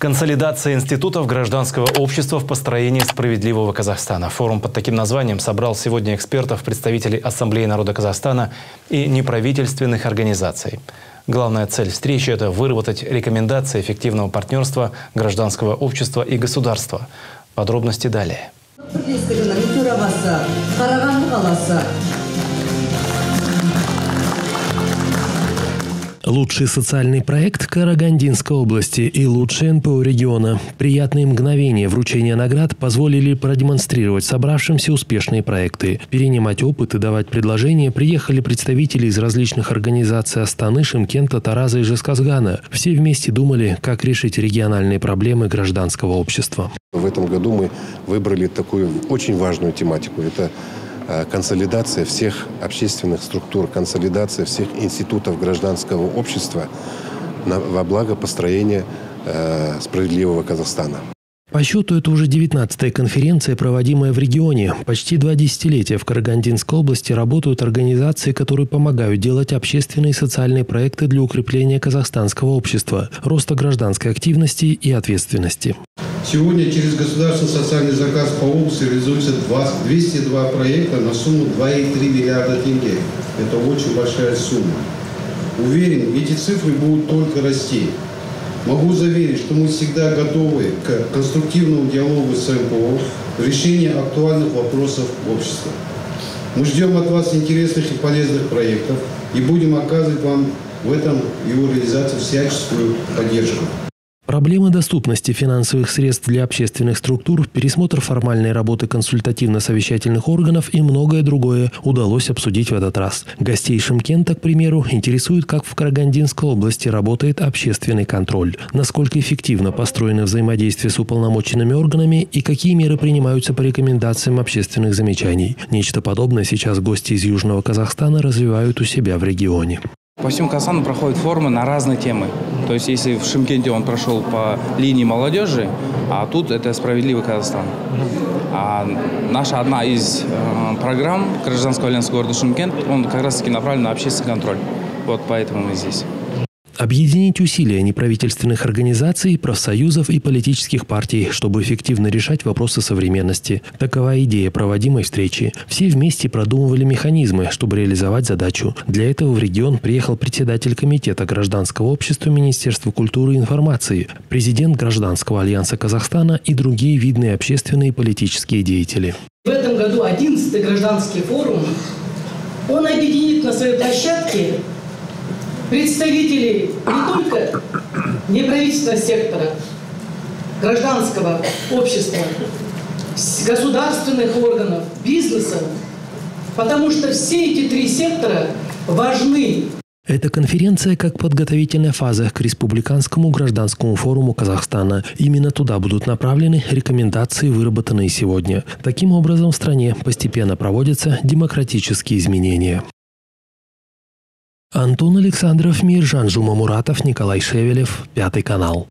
Консолидация институтов гражданского общества в построении справедливого Казахстана. Форум под таким названием собрал сегодня экспертов, представителей Ассамблеи народа Казахстана и неправительственных организаций. Главная цель встречи – это выработать рекомендации эффективного партнерства гражданского общества и государства. Подробности далее. Лучший социальный проект Карагандинской области и лучший НПО региона. Приятные мгновения вручения наград позволили продемонстрировать собравшимся успешные проекты. Перенимать опыт и давать предложения приехали представители из различных организаций Астаны, Шымкента, Тараза и Жезказгана. Все вместе думали, как решить региональные проблемы гражданского общества. В этом году мы выбрали такую очень важную тематику. Это консолидация всех общественных структур, консолидация всех институтов гражданского общества во благо построения справедливого Казахстана. По счету, это уже 19-я конференция, проводимая в регионе. Почти 2 десятилетия в Карагандинской области работают организации, которые помогают делать общественные и социальные проекты для укрепления казахстанского общества, роста гражданской активности и ответственности. Сегодня через государственный социальный заказ по области реализуется 202 проекта на сумму 2,3 миллиарда тенге. Это очень большая сумма. Уверен, эти цифры будут только расти. Могу заверить, что мы всегда готовы к конструктивному диалогу с МПО в решении актуальных вопросов общества. Мы ждем от вас интересных и полезных проектов и будем оказывать вам в этом его реализации всяческую поддержку. Проблемы доступности финансовых средств для общественных структур, пересмотр формальной работы консультативно-совещательных органов и многое другое удалось обсудить в этот раз. Гостей Шымкента, к примеру, интересует, как в Карагандинской области работает общественный контроль, насколько эффективно построено взаимодействие с уполномоченными органами и какие меры принимаются по рекомендациям общественных замечаний. Нечто подобное сейчас гости из Южного Казахстана развивают у себя в регионе. По всему Казахстану проходят форумы на разные темы. То есть, если в Шымкенте он прошел по линии молодежи, а тут это «Справедливый Казахстан». А наша одна из программ гражданского альянса города Шымкент, он как раз-таки направлен на общественный контроль. Вот поэтому мы здесь. Объединить усилия неправительственных организаций, профсоюзов и политических партий, чтобы эффективно решать вопросы современности. Такова идея проводимой встречи. Все вместе продумывали механизмы, чтобы реализовать задачу. Для этого в регион приехал председатель Комитета гражданского общества Министерства культуры и информации, президент Гражданского альянса Казахстана и другие видные общественные и политические деятели. В этом году 11-й гражданский форум, он объединит на своей площадке представители не только неправительственного сектора, гражданского общества, государственных органов, бизнеса, потому что все эти 3 сектора важны. Эта конференция как подготовительная фаза к Республиканскому гражданскому форуму Казахстана. Именно туда будут направлены рекомендации, выработанные сегодня. Таким образом, в стране постепенно проводятся демократические изменения. Антон Александров, Миржан, Жума Муратов, Николай Шевелев, 5 канал.